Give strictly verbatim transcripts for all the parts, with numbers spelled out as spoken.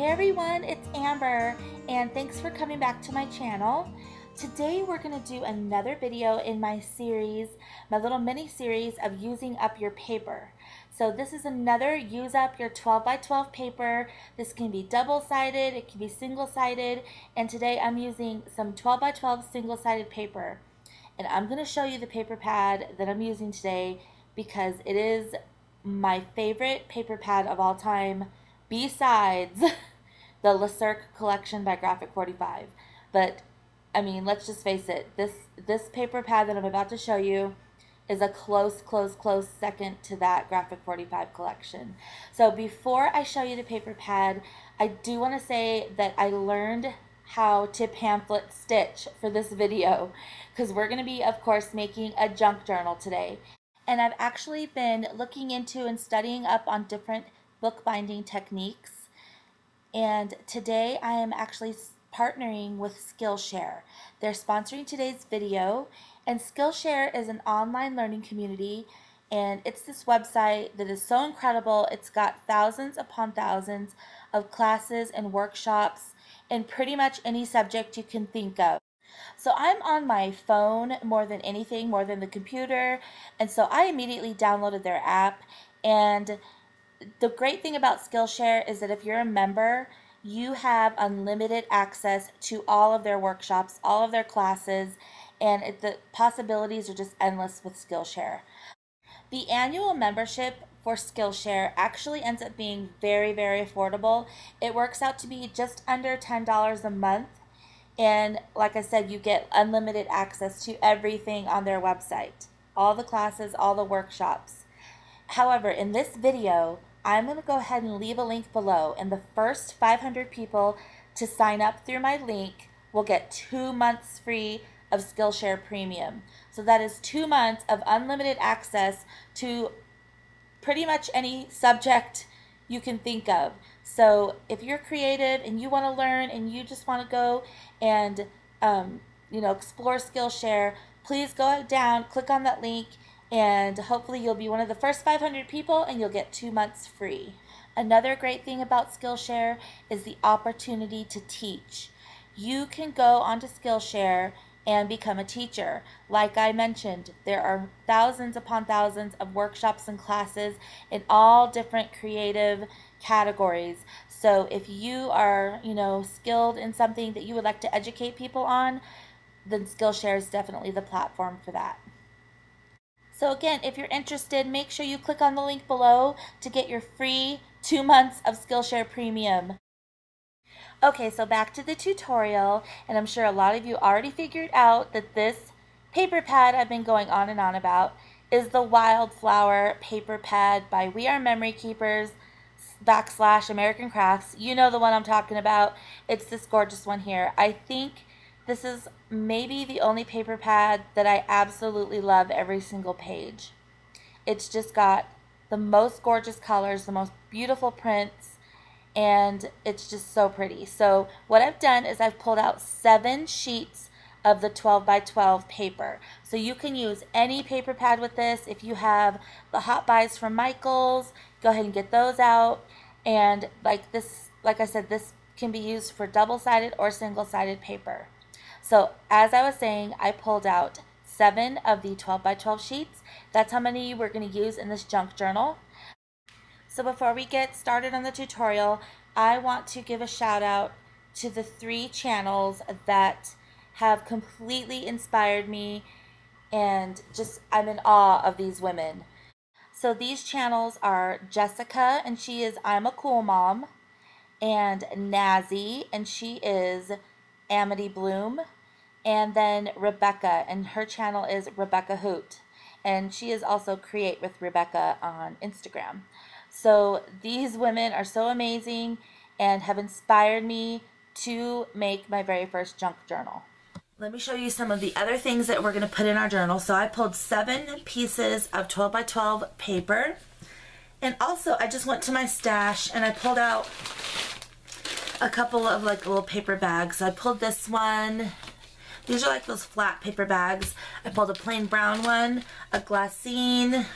Hey everyone, it's Amber, and thanks for coming back to my channel. Today we're going to do another video in my series, my little mini series of using up your paper. So this is another use up your twelve by twelve paper. This can be double-sided, it can be single-sided, and today I'm using some twelve by twelve single-sided paper. And I'm going to show you the paper pad that I'm using today because it is my favorite paper pad of all time besides the Le Cirque Collection by Graphic forty-five. But I mean, let's just face it, this this paper pad that I'm about to show you is a close, close, close second to that Graphic forty-five collection. So before I show you the paper pad, I do want to say that I learned how to pamphlet stitch for this video because we're going to be, of course, making a junk journal today. And I've actually been looking into and studying up on different bookbinding techniques. And today I am actually partnering with Skillshare. They're sponsoring today's video, and Skillshare is an online learning community, and it's this website that is so incredible. It's got thousands upon thousands of classes and workshops in pretty much any subject you can think of. So I'm on my phone more than anything, more than the computer, and so I immediately downloaded their app. And the great thing about Skillshare is that if you're a member, you have unlimited access to all of their workshops, all of their classes, and it, the possibilities are just endless with Skillshare. The annual membership for Skillshare actually ends up being very, very affordable. It works out to be just under ten dollars a month, and like I said, you get unlimited access to everything on their website, all the classes, all the workshops. However, in this video, I'm going to go ahead and leave a link below, and the first five hundred people to sign up through my link will get two months free of Skillshare Premium. So that is two months of unlimited access to pretty much any subject you can think of. So if you're creative and you want to learn and you just want to go and um, you know, explore Skillshare, please go down, click on that link, and hopefully you'll be one of the first five hundred people and you'll get two months free. Another great thing about Skillshare is the opportunity to teach. You can go onto Skillshare and become a teacher. Like I mentioned, there are thousands upon thousands of workshops and classes in all different creative categories. So if you are, you know, skilled in something that you would like to educate people on, then Skillshare is definitely the platform for that. So again, if you're interested, make sure you click on the link below to get your free two months of Skillshare Premium. Okay, so back to the tutorial, and I'm sure a lot of you already figured out that this paper pad I've been going on and on about is the Wildflower paper pad by We R Memory Keepers backslash American Crafts. You know the one I'm talking about. It's this gorgeous one here. I think this is maybe the only paper pad that I absolutely love every single page. It's just got the most gorgeous colors, the most beautiful prints, and it's just so pretty. So what I've done is I've pulled out seven sheets of the twelve by twelve paper. So you can use any paper pad with this. If you have the hot buys from Michaels, go ahead and get those out. And like this, like I said, this can be used for double-sided or single-sided paper. So as I was saying, I pulled out seven of the twelve by twelve sheets. That's how many we're going to use in this junk journal. So before we get started on the tutorial, I want to give a shout out to the three channels that have completely inspired me, and just I'm in awe of these women. So these channels are Jessica, and she is I'm A Cool Mom, and Nazi, and she is Amity Bloom, and then Rebecca, and her channel is Rebecca Hoot, and she is also Create with Rebecca on Instagram. So these women are so amazing and have inspired me to make my very first junk journal. Let me show you some of the other things that we're going to put in our journal. So I pulled seven pieces of twelve by twelve paper, and also I just went to my stash and I pulled out a couple of like little paper bags. So I pulled this one. These are like those flat paper bags. I pulled a plain brown one, a glassine.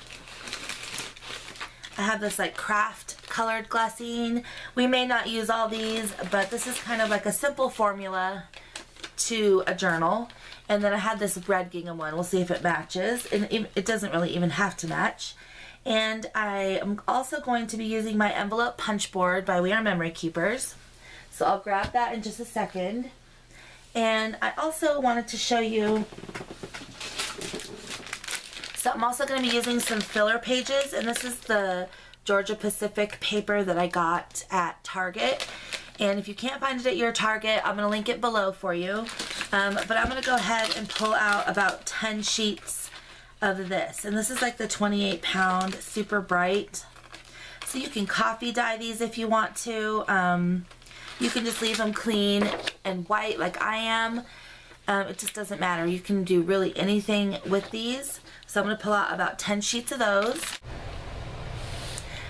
I have this like craft colored glassine. We may not use all these, but this is kind of like a simple formula to a journal. And then I had this red gingham one. We'll see if it matches. And it doesn't really even have to match. And I am also going to be using my envelope punch board by We R Memory Keepers. So I'll grab that in just a second. And I also wanted to show you, so I'm also going to be using some filler pages, and this is the Georgia Pacific paper that I got at Target. And if you can't find it at your Target, I'm going to link it below for you. Um, but I'm going to go ahead and pull out about ten sheets of this. And this is like the twenty-eight pound, super bright. So you can coffee dye these if you want to. Um, you can just leave them clean and white like I am. Um, it just doesn't matter. You can do really anything with these. So I'm going to pull out about ten sheets of those.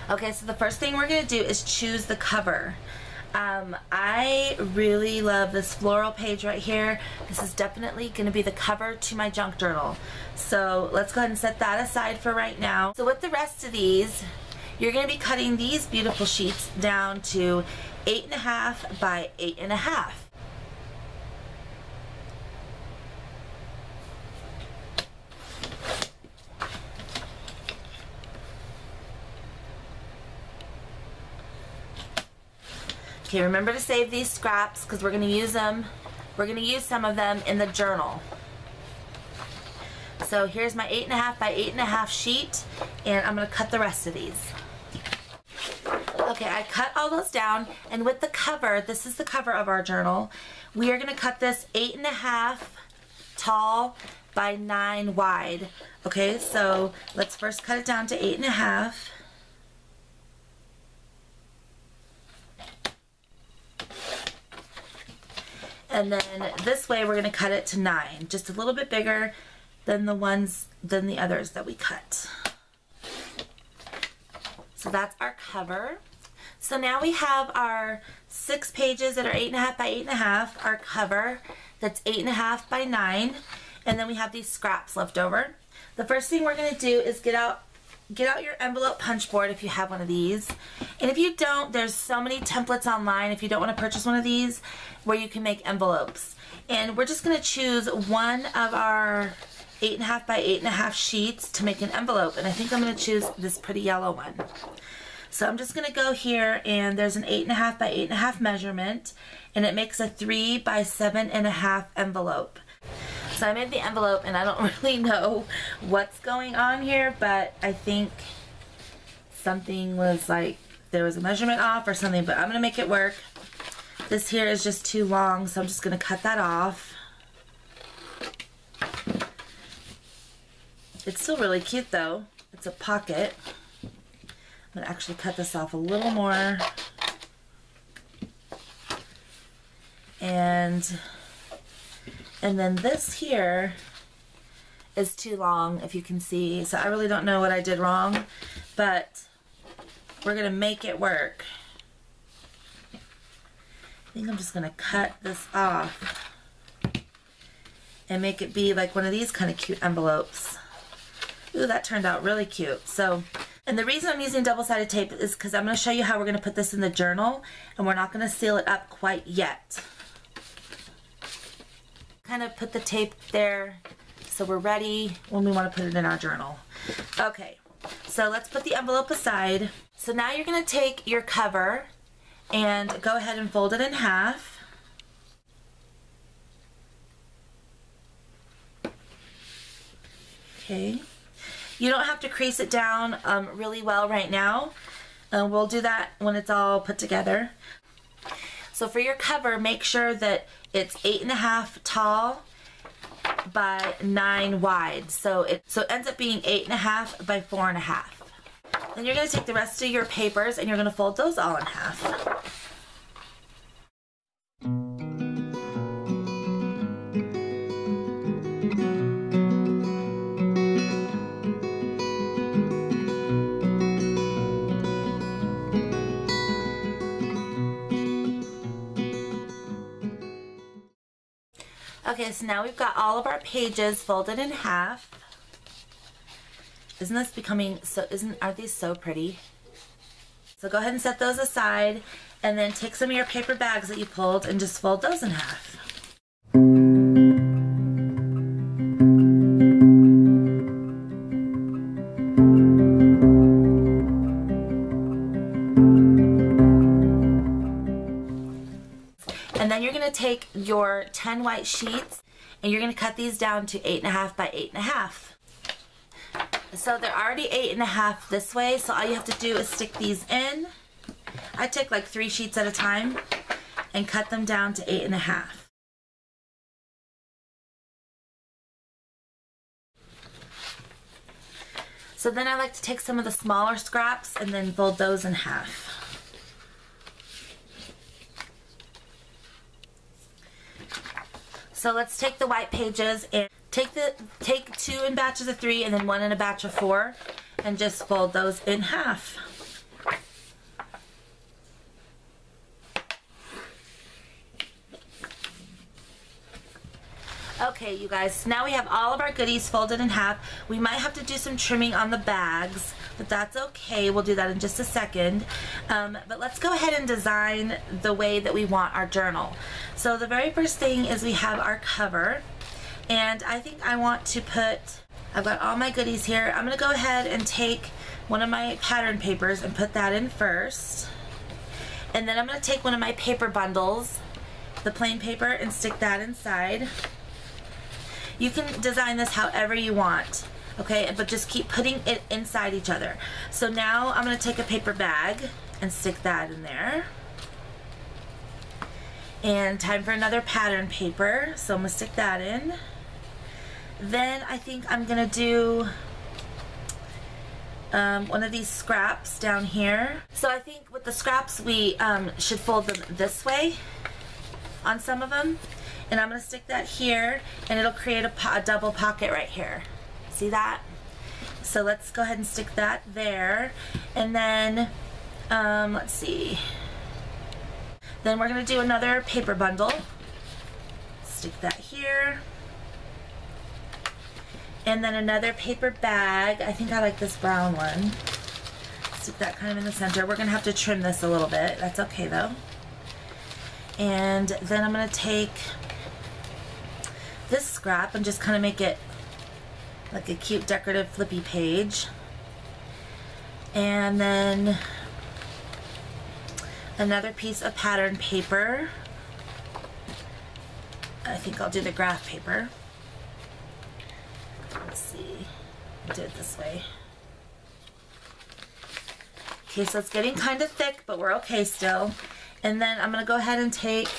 Okay, so the first thing we're going to do is choose the cover. Um, I really love this floral page right here. This is definitely going to be the cover to my junk journal. So let's go ahead and set that aside for right now. So with the rest of these, you're going to be cutting these beautiful sheets down to eight and a half by eight and a half. Okay, remember to save these scraps because we're going to use them. We're going to use some of them in the journal. So here's my eight and a half by eight and a half sheet, and I'm going to cut the rest of these. Okay, I cut all those down, and with the cover, this is the cover of our journal. We are going to cut this eight and a half tall by nine wide. Okay, so let's first cut it down to eight and a half. And then this way we're going to cut it to nine, just a little bit bigger than the ones, than the others that we cut. So that's our cover. So now we have our six pages that are eight and a half by eight and a half, our cover that's eight and a half by nine, and then we have these scraps left over. The first thing we're going to do is get out Get out your envelope punch board if you have one of these. And if you don't, there's so many templates online if you don't want to purchase one of these where you can make envelopes. And we're just going to choose one of our eight and a half by eight and a half sheets to make an envelope. And I think I'm going to choose this pretty yellow one. So I'm just going to go here, and there's an eight and a half by eight and a half measurement, and it makes a three by seven and a half envelope. So I made the envelope, and I don't really know what's going on here, but I think something was like, there was a measurement off or something, but I'm going to make it work. This here is just too long, so I'm just going to cut that off. It's still really cute though. It's a pocket. I'm going to actually cut this off a little more. And... And then this here is too long, if you can see. So I really don't know what I did wrong, but we're going to make it work. I think I'm just going to cut this off and make it be like one of these kind of cute envelopes. Ooh, that turned out really cute. So, and the reason I'm using double-sided tape is because I'm going to show you how we're going to put this in the journal, and we're not going to seal it up quite yet. Kind of put the tape there so we're ready when we want to put it in our journal. Okay, so let's put the envelope aside. So now you're going to take your cover and go ahead and fold it in half. Okay, you don't have to crease it down um, really well right now. Uh, we'll do that when it's all put together. So for your cover, make sure that it's eight and a half tall by nine wide. So it, so it ends up being eight and a half by four and a half. Then you're going to take the rest of your papers and you're going to fold those all in half. Okay, so now we've got all of our pages folded in half. Isn't this becoming so, isn't, aren't these so pretty? So go ahead and set those aside, and then take some of your paper bags that you pulled and just fold those in half. And then you're going to take your ten white sheets and you're going to cut these down to eight and a half by eight and a half. So they're already eight and a half this way, so all you have to do is stick these in. I take like three sheets at a time and cut them down to eight and a half. So then I like to take some of the smaller scraps and then fold those in half. So let's take the white pages and take the take two in batches of three and then one in a batch of four and just fold those in half. Okay, you guys, now we have all of our goodies folded in half. We might have to do some trimming on the bags, but that's okay. We'll do that in just a second. Um, but let's go ahead and design the way that we want our journal. So the very first thing is we have our cover, and I think I want to put, I've got all my goodies here. I'm gonna go ahead and take one of my pattern papers and put that in first. And then I'm gonna take one of my paper bundles, the plain paper, and stick that inside. You can design this however you want, okay? But just keep putting it inside each other. So now I'm gonna take a paper bag and stick that in there. And time for another pattern paper, so I'm gonna stick that in. Then I think I'm gonna do um, one of these scraps down here. So I think with the scraps, we um, should fold them this way on some of them. And I'm gonna stick that here, and it'll create a, po a double pocket right here. See that? So let's go ahead and stick that there. And then, um, let's see. Then we're gonna do another paper bundle. Stick that here. And then another paper bag. I think I like this brown one. Stick that kind of in the center. We're gonna have to trim this a little bit. That's okay though. And then I'm gonna take this scrap and just kind of make it like a cute decorative flippy page, and then another piece of pattern paper. I think I'll do the graph paper. Let's see, I'll do it this way. Okay, so it's getting kind of thick, but we're okay still. And then I'm gonna go ahead and take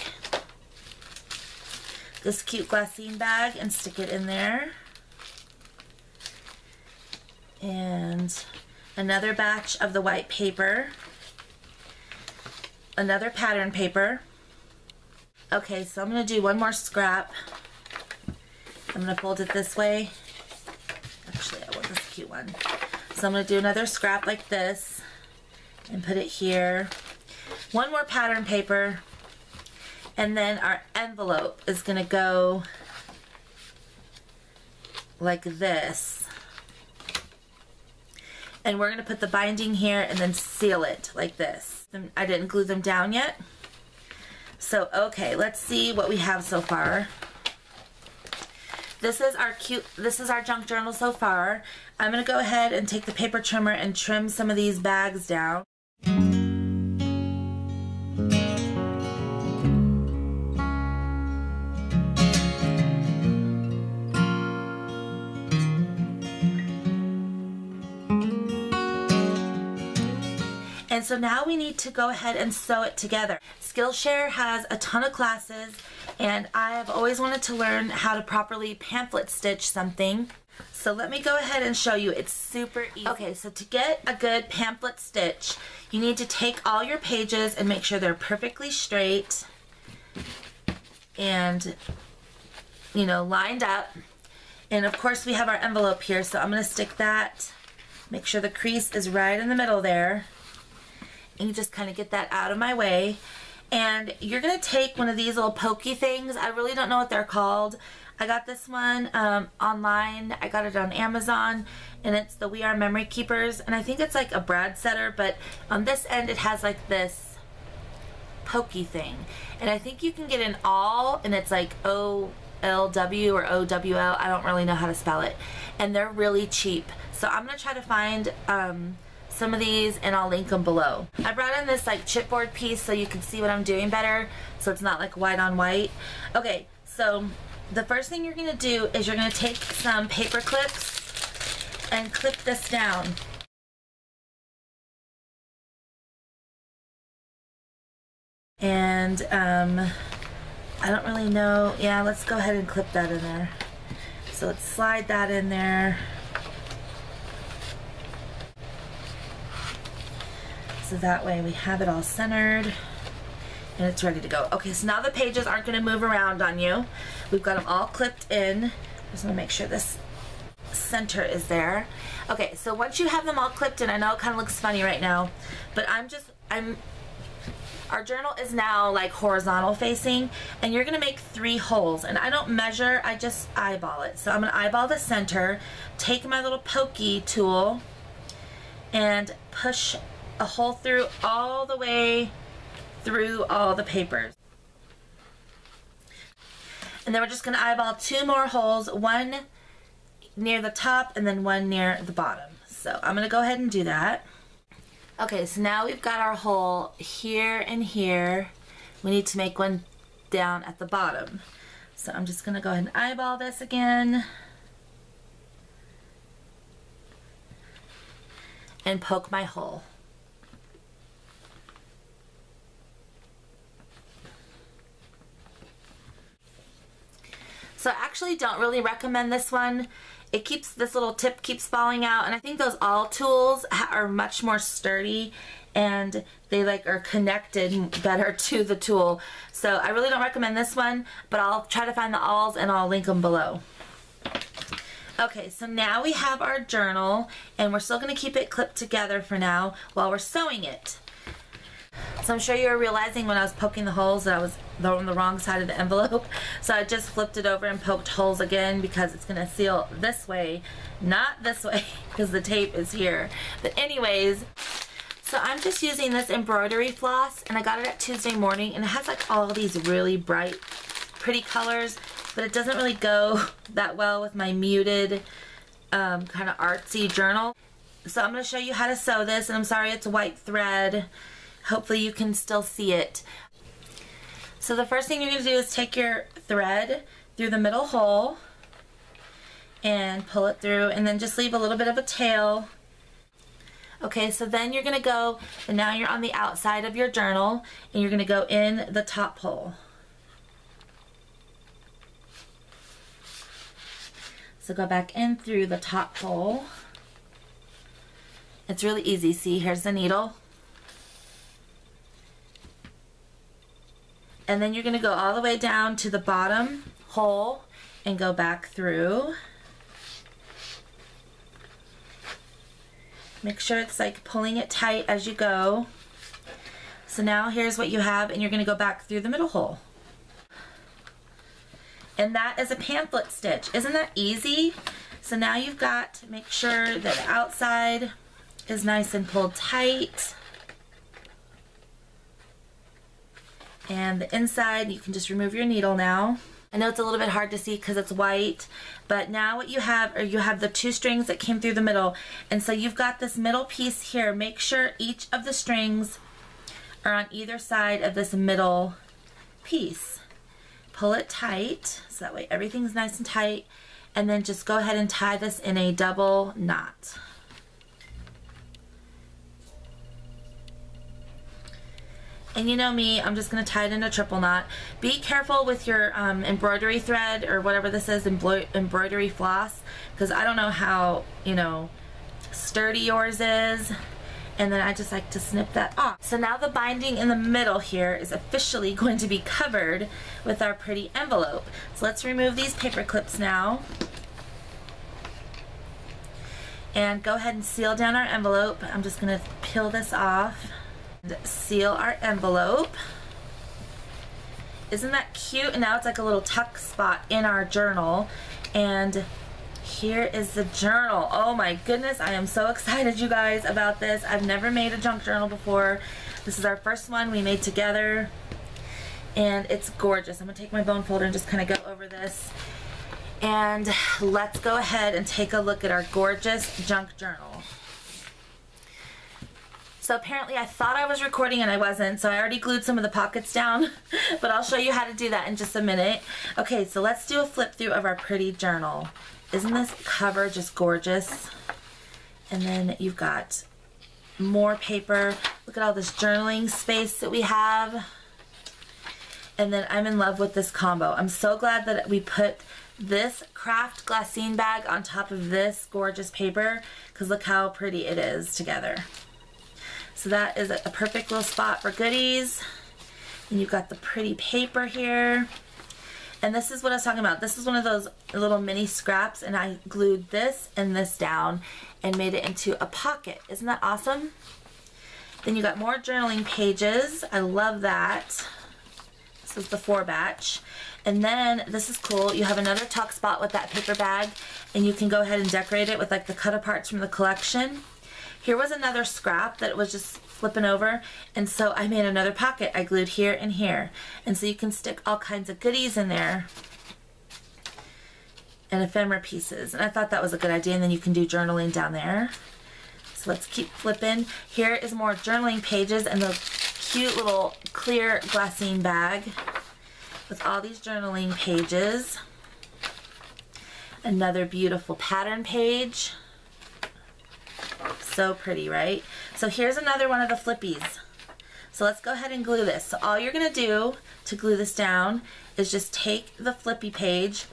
this cute glassine bag and stick it in there. And another batch of the white paper. Another pattern paper. Okay, so I'm gonna do one more scrap. I'm gonna fold it this way. Actually, I want this cute one. So I'm gonna do another scrap like this and put it here. One more pattern paper. And then our envelope is gonna go like this. And we're gonna put the binding here and then seal it like this. I didn't glue them down yet. So, okay, let's see what we have so far. This is our cute, this is our junk journal so far. I'm gonna go ahead and take the paper trimmer and trim some of these bags down. And so now we need to go ahead and sew it together. Skillshare has a ton of classes, and I have always wanted to learn how to properly pamphlet stitch something. So let me go ahead and show you. It's super easy. Okay, so to get a good pamphlet stitch, you need to take all your pages and make sure they're perfectly straight and, you know, lined up. And of course we have our envelope here, so I'm gonna stick that. Make sure the crease is right in the middle there. And you just kind of get that out of my way. And you're gonna take one of these little pokey things. I really don't know what they're called. I got this one um, online. I got it on Amazon, and it's the We R Memory Keepers, and I think it's like a brad setter, but on this end it has like this pokey thing, and I think you can get an awl, and it's like O L W or O W L, I don't really know how to spell it, and they're really cheap. So I'm going to try to find um, some of these, and I'll link them below. I brought in this like chipboard piece so you can see what I'm doing better, so it's not like white on white. Okay, so the first thing you're going to do is you're going to take some paper clips and clip this down. And um, I don't really know, yeah, let's go ahead and clip that in there. So let's slide that in there. So that way we have it all centered and it's ready to go. Okay, so now the pages aren't going to move around on you. We've got them all clipped in. Just want to make sure this center is there. Okay, so once you have them all clipped in, I know it kind of looks funny right now, but I'm just, I'm, our journal is now like horizontal facing, and you're going to make three holes, and I don't measure, I just eyeball it. So I'm going to eyeball the center, take my little pokey tool, and push a hole through all the way through all the papers. And then we're just going to eyeball two more holes, one near the top and then one near the bottom. So I'm going to go ahead and do that. Okay, so now we've got our hole here and here. We need to make one down at the bottom. So I'm just going to go ahead and eyeball this again and poke my hole. So I actually don't really recommend this one. It keeps, this little tip keeps falling out, and I think those awl tools are much more sturdy, and they like are connected better to the tool. So I really don't recommend this one, but I'll try to find the awls and I'll link them below. Okay, so now we have our journal, and we're still going to keep it clipped together for now while we're sewing it. So I'm sure you were realizing when I was poking the holes that I was on the wrong side of the envelope. So I just flipped it over and poked holes again, because it's going to seal this way, not this way, because the tape is here. But anyways, so I'm just using this embroidery floss, and I got it at Tuesday morning, and it has like all these really bright, pretty colors, but it doesn't really go that well with my muted, um, kind of artsy journal. So I'm going to show you how to sew this, and I'm sorry it's white thread. Hopefully you can still see it. So the first thing you're going to do is take your thread through the middle hole and pull it through, and then just leave a little bit of a tail. Okay, so then you're going to go, and now you're on the outside of your journal, and you're going to go in the top hole. So go back in through the top hole. It's really easy. See, here's the needle. And then you're going to go all the way down to the bottom hole and go back through. Make sure it's like pulling it tight as you go. So now here's what you have, and you're going to go back through the middle hole. And that is a pamphlet stitch. Isn't that easy? So now you've got to make sure that the outside is nice and pulled tight. And the inside, you can just remove your needle now. I know it's a little bit hard to see because it's white, but now what you have are you have the two strings that came through the middle. And so you've got this middle piece here. Make sure each of the strings are on either side of this middle piece. Pull it tight, so that way everything's nice and tight. And then just go ahead and tie this in a double knot. And you know me, I'm just going to tie it in a triple knot. Be careful with your um, embroidery thread or whatever this is, embro embroidery floss, because I don't know how, you know, sturdy yours is. And then I just like to snip that off. So now the binding in the middle here is officially going to be covered with our pretty envelope. So let's remove these paper clips now. And go ahead and seal down our envelope. I'm just going to peel this off. Seal our envelope, Isn't that cute? And now it's like a little tuck spot in our journal. And here is the journal. Oh my goodness, I am so excited, you guys, about this. I've never made a junk journal before. This is our first one we made together. And it's gorgeous. I'm gonna take my bone folder and just kind of go over this. And let's go ahead and take a look at our gorgeous junk journal. So apparently I thought I was recording and I wasn't, so I already glued some of the pockets down, but I'll show you how to do that in just a minute. Okay, so let's do a flip through of our pretty journal. Isn't this cover just gorgeous? And then you've got more paper. Look at all this journaling space that we have. And then I'm in love with this combo. I'm so glad that we put this craft glassine bag on top of this gorgeous paper, because look how pretty it is together. So that is a perfect little spot for goodies. And you've got the pretty paper here. And this is what I was talking about. This is one of those little mini scraps, and I glued this and this down and made it into a pocket. Isn't that awesome? Then you got more journaling pages. I love that. This is the four batch. And then this is cool. You have another tuck spot with that paper bag, and you can go ahead and decorate it with like the cut aparts from the collection. Here was another scrap that was just flipping over, and so I made another pocket. I glued here and here, and so you can stick all kinds of goodies in there and ephemera pieces, and I thought that was a good idea. And then you can do journaling down there. So let's keep flipping. Here is more journaling pages and the cute little clear glassine bag with all these journaling pages. Another beautiful pattern page. So pretty, right? So here's another one of the flippies. So let's go ahead and glue this. So all you're gonna do to glue this down is just take the flippy page,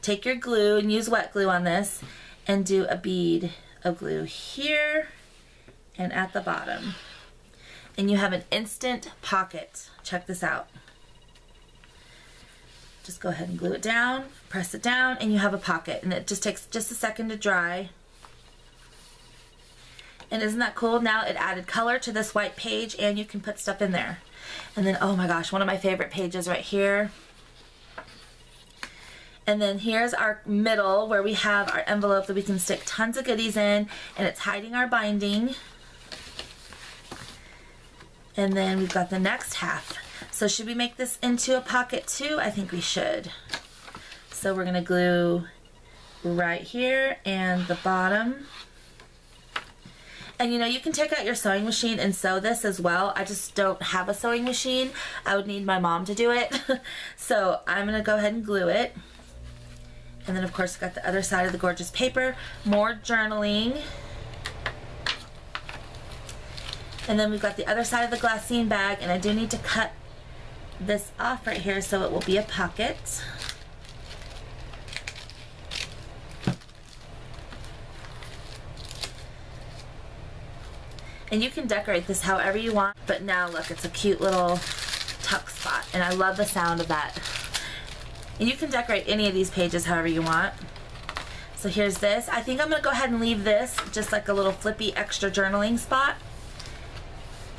take your glue and use wet glue on this, and do a bead of glue here and at the bottom. And you have an instant pocket. Check this out. Just go ahead and glue it down, press it down, and you have a pocket. And it just takes just a second to dry. And isn't that cool? Now it added color to this white page, and you can put stuff in there. And then, oh my gosh, one of my favorite pages right here. And then here's our middle where we have our envelope that we can stick tons of goodies in, and it's hiding our binding. And then we've got the next half. So should we make this into a pocket too? I think we should. So we're gonna glue right here and the bottom. And you know, you can take out your sewing machine and sew this as well. I just don't have a sewing machine. I would need my mom to do it. So I'm gonna go ahead and glue it. And then of course, got the other side of the gorgeous paper, more journaling. And then we've got the other side of the glassine bag, and I do need to cut this off right here so it will be a pocket. And you can decorate this however you want, but now look, it's a cute little tuck spot, and I love the sound of that. And you can decorate any of these pages however you want. So here's this. I think I'm gonna go ahead and leave this just like a little flippy extra journaling spot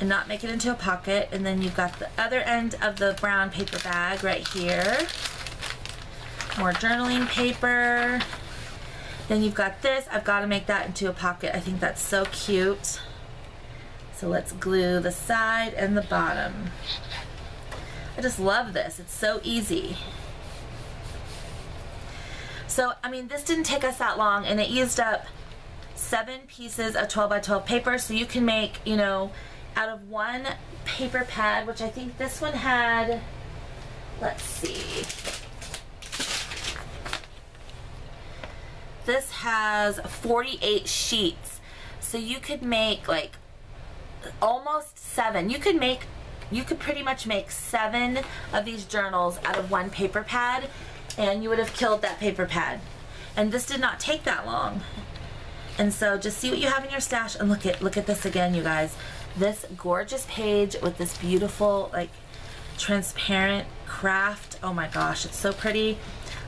and not make it into a pocket. And then you've got the other end of the brown paper bag right here. More journaling paper. Then you've got this. I've got to make that into a pocket. I think that's so cute. So let's glue the side and the bottom. I just love this. It's so easy. So, I mean, this didn't take us that long, and it used up seven pieces of twelve by twelve paper. So you can make, you know, out of one paper pad, which I think this one had, let's see. This has forty-eight sheets. So you could make like almost seven. You could make, you could pretty much make seven of these journals out of one paper pad, and you would have killed that paper pad. And this did not take that long. And so just see what you have in your stash, and look at, look at this again, you guys. This gorgeous page with this beautiful, like, transparent craft. Oh my gosh, it's so pretty.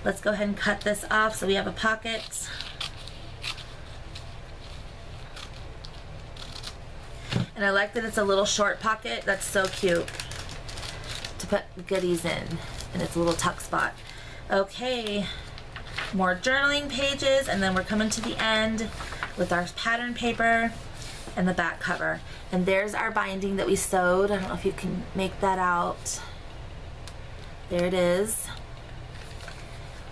Let's go ahead and cut this off so we have a pocket. And I like that it's a little short pocket. That's so cute to put goodies in, and it's a little tuck spot. Okay, more journaling pages, and then we're coming to the end with our pattern paper and the back cover. And there's our binding that we sewed. I don't know if you can make that out. There it is.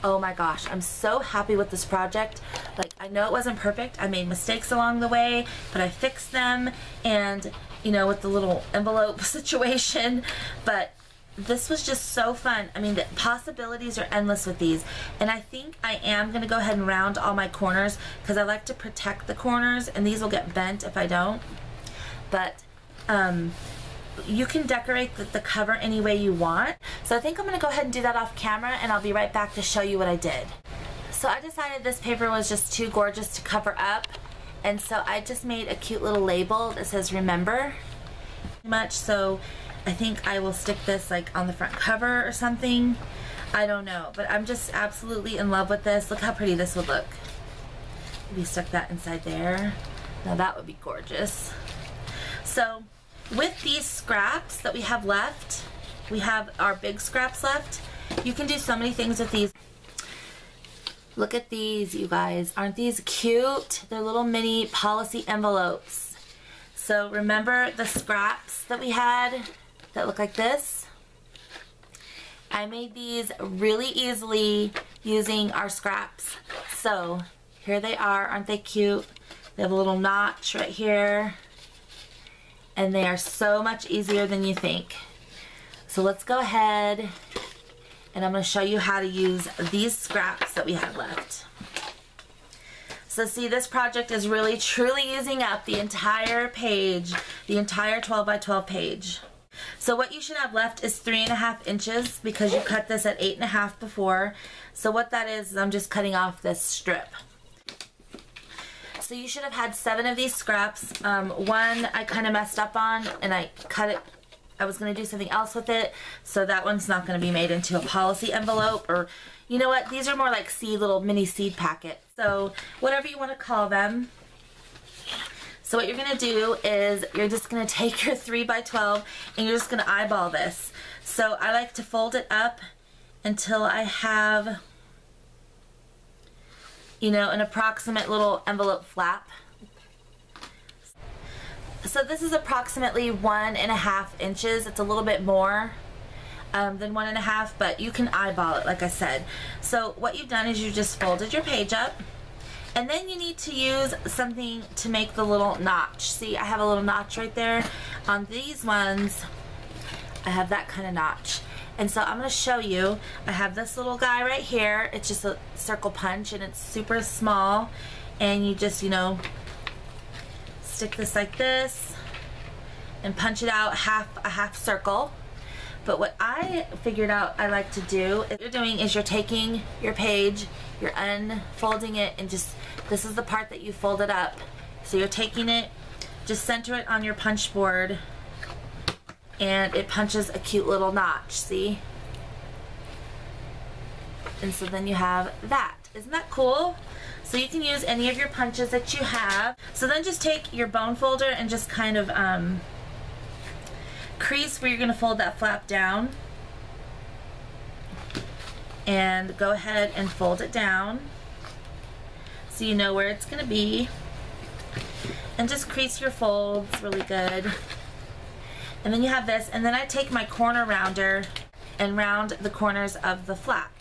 Oh my gosh, I'm so happy with this project. Like, I know it wasn't perfect. I made mistakes along the way, but I fixed them, and you know, with the little envelope situation, but this was just so fun. I mean, the possibilities are endless with these. And I think I am going to go ahead and round all my corners because I like to protect the corners, and these will get bent if I don't. But um, you can decorate the, the cover any way you want. So I think I'm going to go ahead and do that off camera, and I'll be right back to show you what I did. So I decided this paper was just too gorgeous to cover up. And so I just made a cute little label that says remember. Much so I think I will stick this like on the front cover or something. I don't know, but I'm just absolutely in love with this. Look how pretty this would look. We stuck that inside there. Now that would be gorgeous. So with these scraps that we have left, we have our big scraps left. You can do so many things with these. Look at these, you guys. Aren't these cute? They're little mini policy envelopes. So remember the scraps that we had that look like this? I made these really easily using our scraps. So here they are. Aren't they cute? They have a little notch right here. And they are so much easier than you think. So let's go ahead, and I'm going to show you how to use these scraps that we had left. So see, this project is really truly using up the entire page, the entire twelve by twelve page. So what you should have left is three and a half inches because you cut this at eight and a half before. So what that is, is I'm just cutting off this strip. So you should have had seven of these scraps. Um, one I kind of messed up on, and I cut it. I was going to do something else with it, so that one's not going to be made into a policy envelope, or you know what, these are more like seed, little mini seed packets, so whatever you want to call them. So what you're going to do is you're just going to take your three by twelve and you're just going to eyeball this. So I like to fold it up until I have, you know, an approximate little envelope flap. So this is approximately one and a half inches. It's a little bit more um, than one and a half, but you can eyeball it, like I said. So what you've done is you just folded your page up, and then you need to use something to make the little notch. See, I have a little notch right there. On these ones, I have that kind of notch. And so I'm going to show you. I have this little guy right here. It's just a circle punch, and it's super small. And you just, you know, stick this like this and punch it out half a half circle. But what I figured out I like to do is what you're doing is you're taking your page, you're unfolding it, and just this is the part that you fold it up. So you're taking it, just center it on your punch board, and it punches a cute little notch, see? And so then you have that. Isn't that cool? So you can use any of your punches that you have. So then just take your bone folder and just kind of um, crease where you're going to fold that flap down. And go ahead and fold it down so you know where it's going to be. And just crease your folds really good. And then you have this. And then I take my corner rounder and round the corners of the flap.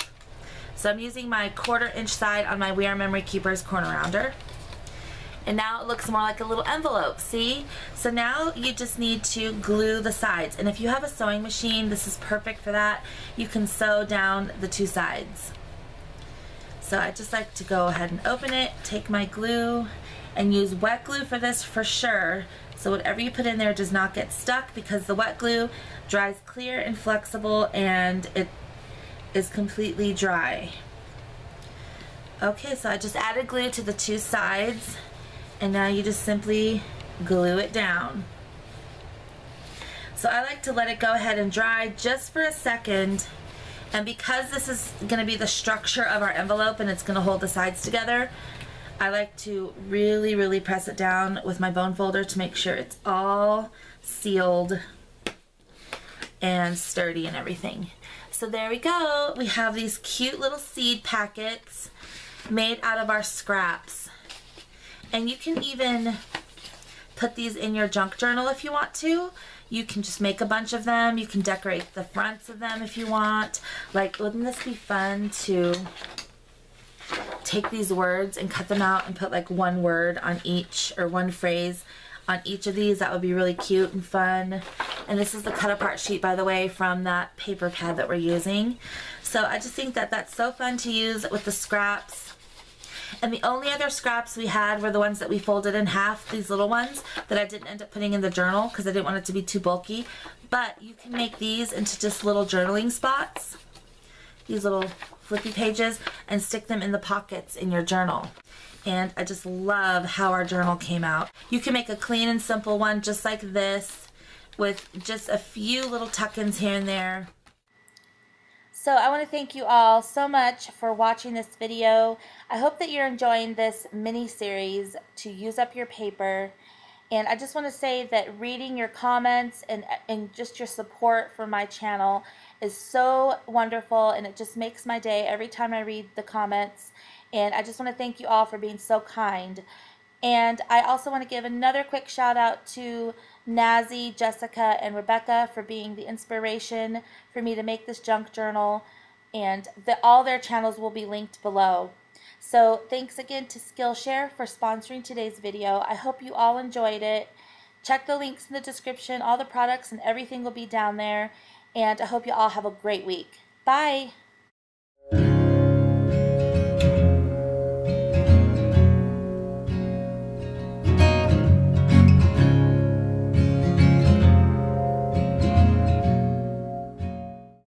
So I'm using my quarter inch side on my We R Memory Keepers corner rounder. And now it looks more like a little envelope, see? So now you just need to glue the sides. And if you have a sewing machine, this is perfect for that. You can sew down the two sides. So I just like to go ahead and open it, take my glue, and use wet glue for this for sure. So whatever you put in there does not get stuck because the wet glue dries clear and flexible, and it is completely dry. Okay, so I just added glue to the two sides, and now you just simply glue it down. So I like to let it go ahead and dry just for a second, and because this is going to be the structure of our envelope and it's going to hold the sides together, I like to really, really press it down with my bone folder to make sure it's all sealed and sturdy and everything. So there we go. We have these cute little seed packets made out of our scraps. And you can even put these in your junk journal if you want to. You can just make a bunch of them. You can decorate the fronts of them if you want. Like, wouldn't this be fun to take these words and cut them out and put like one word on each, or one phrase on each of these? That would be really cute and fun. And this is the cut apart sheet, by the way, from that paper pad that we're using. So I just think that that's so fun to use with the scraps. And the only other scraps we had were the ones that we folded in half, these little ones, that I didn't end up putting in the journal because I didn't want it to be too bulky. But you can make these into just little journaling spots, these little flippy pages, and stick them in the pockets in your journal. And I just love how our journal came out. You can make a clean and simple one just like this, with just a few little tuck-ins here and there. So I want to thank you all so much for watching this video. I hope that you're enjoying this mini-series to use up your paper. And I just want to say that reading your comments and, and just your support for my channel is so wonderful, and it just makes my day every time I read the comments. And I just want to thank you all for being so kind. And I also want to give another quick shout out to Nazi, Jessica, and Rebecca for being the inspiration for me to make this junk journal. And the, all their channels will be linked below. So thanks again to Skillshare for sponsoring today's video. I hope you all enjoyed it. Check the links in the description. All the products and everything will be down there. And I hope you all have a great week. Bye!